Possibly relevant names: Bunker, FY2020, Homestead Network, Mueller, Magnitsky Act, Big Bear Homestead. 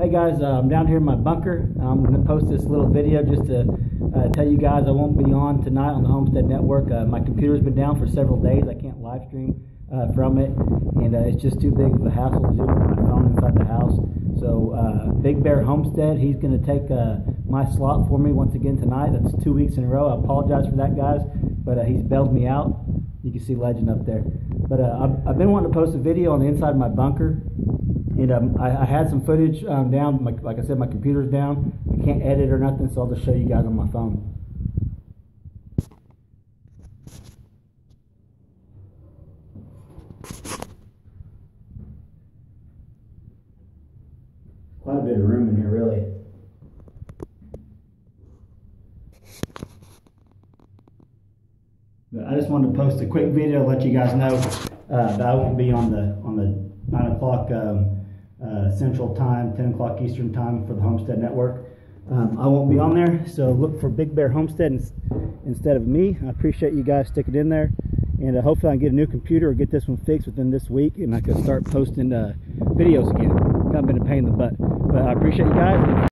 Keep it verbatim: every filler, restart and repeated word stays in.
Hey guys, uh, I'm down here in my bunker. I'm going to post this little video just to uh, tell you guys I won't be on tonight on the Homestead Network. Uh, my computer's been down for several days. I can't live stream uh, from it, and uh, it's just too big of a hassle to do with my phone inside the house. So uh, Big Bear Homestead, he's going to take uh, my slot for me once again tonight. That's two weeks in a row. I apologize for that, guys, but uh, he's bailed me out. You can see legend up there. But uh, I've, I've been wanting to post a video on the inside of my bunker. And um, I, I had some footage um, down. My, like I said, my computer's down. I can't edit or nothing, so I'll just show you guys on my phone. Quite a bit of room in here, really. But I just wanted to post a quick video to let you guys know uh, that I won't be on the on the nine o'clock um, uh, Central Time, ten o'clock Eastern Time for the Homestead Network. Um, I won't be on there, so look for Big Bear Homestead in, instead of me. I appreciate you guys sticking in there, and uh, hopefully I can get a new computer or get this one fixed within this week, and I can start posting uh, videos again. It's kind of been a pain in the butt, but I appreciate you guys.